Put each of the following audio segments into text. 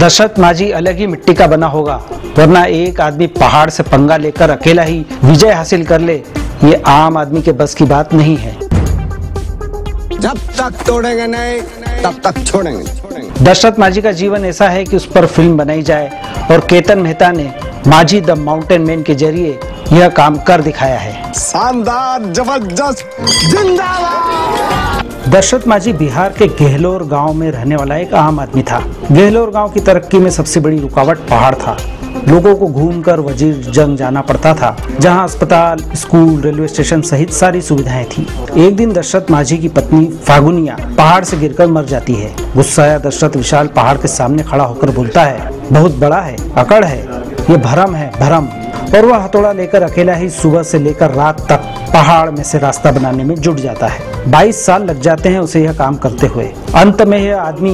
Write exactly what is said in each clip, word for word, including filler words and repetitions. दशरथ मांझी अलग ही मिट्टी का बना होगा, वरना एक आदमी पहाड़ से पंगा लेकर अकेला ही विजय हासिल कर ले, ये आम आदमी के बस की बात नहीं है। जब तक तोड़ेंगे नहीं तब तक छोड़ेंगे। दशरथ मांझी का जीवन ऐसा है कि उस पर फिल्म बनाई जाए और केतन मेहता ने मांझी द माउंटेन मैन के जरिए यह काम कर दिखाया है। शानदार, जबरदस्त, जिंदाबाद। दशरथ मांझी बिहार के गहलोर गांव में रहने वाला एक आम आदमी था। गहलोर गांव की तरक्की में सबसे बड़ी रुकावट पहाड़ था। लोगों को घूमकर वजीर जंग जाना पड़ता था, जहां अस्पताल, स्कूल, रेलवे स्टेशन सहित सारी सुविधाएं थी। एक दिन दशरथ मांझी की पत्नी फागुनिया पहाड़ से गिरकर मर जाती है। गुस्साया दशरथ विशाल पहाड़ के सामने खड़ा होकर बोलता है, बहुत बड़ा है, अकड़ है, ये भ्रम है, भ्रम। और वह हथौड़ा लेकर अकेला ही सुबह से लेकर रात तक पहाड़ में से रास्ता बनाने में जुट जाता है। बाईस साल लग जाते हैं उसे यह काम करते हुए। अंत में यह आदमी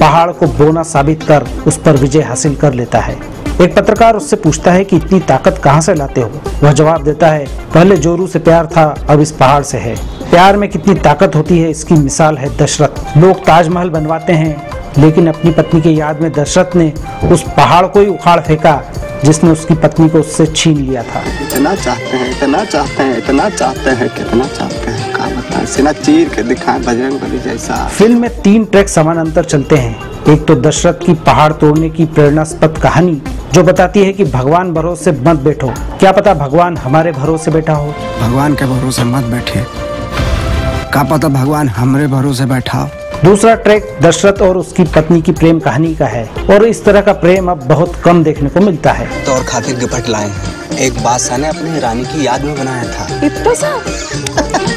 पहाड़ को बोना साबित कर उस पर विजय हासिल कर लेता है। एक पत्रकार उससे पूछता है कि इतनी ताकत कहां से लाते हो? वह जवाब देता है, पहले जोरू से प्यार था, अब इस पहाड़ से है। प्यार में कितनी ताकत होती है इसकी मिसाल है दशरथ। लोग ताजमहल बनवाते हैं, लेकिन अपनी पत्नी की याद में दशरथ ने उस पहाड़ को ही उखाड़ फेंका जिसने उसकी पत्नी को उससे छीन लिया था। इतना चाहते हैं, इतना चाहते हैं, इतना चाहते हैं, कितना चाहते हैं, क्या बताएं, सीना चीर के दिखाएं बजरंगी जैसा। फिल्म में तीन ट्रैक समानांतर चलते हैं। एक तो दशरथ की पहाड़ तोड़ने की प्रेरणास्पद कहानी, जो बताती है कि भगवान भरोसे मत बैठो, क्या पता भगवान हमारे भरोसे बैठा हो। भगवान के भरोसे मत बैठे, क्या पता भगवान हमारे भरोसे बैठा हो। दूसरा ट्रैक दशरथ और उसकी पत्नी की प्रेम कहानी का है, और इस तरह का प्रेम अब बहुत कम देखने को मिलता है। तो और खातिर दुपट लाए हैं, एक बादशाह ने अपनी रानी की याद में बनाया था, इतना सा।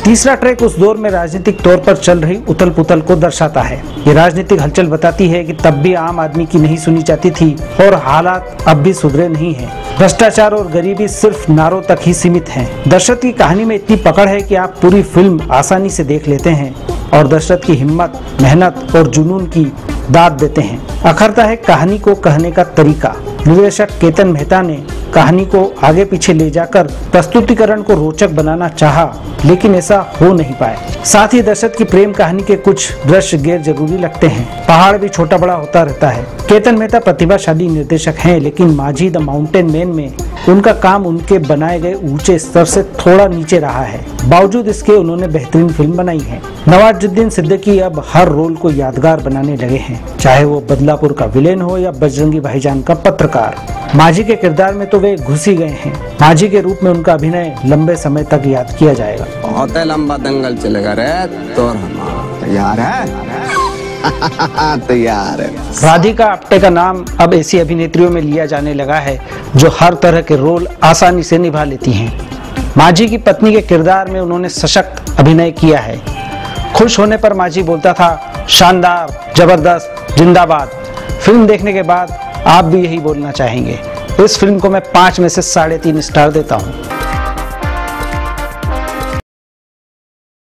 तीसरा ट्रैक उस दौर में राजनीतिक तौर पर चल रही उथल पुथल को दर्शाता है। ये राजनीतिक हलचल बताती है कि तब भी आम आदमी की नहीं सुनी जाती थी और हालात अब भी सुधरे नहीं है। भ्रष्टाचार और गरीबी सिर्फ नारों तक ही सीमित है। दशरथ की कहानी में इतनी पकड़ है कि आप पूरी फिल्म आसानी से देख लेते हैं और दशरथ की हिम्मत, मेहनत और जुनून की दाद देते हैं। अखरता है कहानी को कहने का तरीका। निर्देशक केतन मेहता ने कहानी को आगे पीछे ले जाकर प्रस्तुतिकरण को रोचक बनाना चाहा, लेकिन ऐसा हो नहीं पाया। साथ ही दशरथ की प्रेम कहानी के कुछ दृश्य गैर जरूरी लगते हैं। पहाड़ भी छोटा बड़ा होता रहता है। केतन मेहता प्रतिभाशाली निर्देशक हैं, लेकिन मांझी द माउंटेन मैन में उनका काम उनके बनाए गए ऊंचे स्तर से थोड़ा नीचे रहा है। बावजूद इसके उन्होंने बेहतरीन फिल्म बनाई है। नवाजुद्दीन सिद्दीकी अब हर रोल को यादगार बनाने लगे हैं, चाहे वो बदलापुर का विलेन हो या बजरंगी भाईजान का पत्रकार। मांझी के किरदार में तो वे घुसी गए हैं। मांझी के रूप में उनका अभिनय लंबे समय तक याद किया जाएगा। बहुत लंबा दंगल चलेगा रे, तो यार है तो यार है। राधिका आप्टे का नाम अब ऐसी अभिनेत्रियों में लिया जाने लगा है जो हर तरह के रोल आसानी से निभा लेती हैं। मांझी की पत्नी के किरदार में उन्होंने सशक्त अभिनय किया है। खुश होने पर मांझी बोलता था, शानदार, जबरदस्त, जिंदाबाद। फिल्म देखने के बाद आप भी यही बोलना चाहेंगे। इस फिल्म को मैं पाँच में से साढ़े तीन स्टार देता हूँ।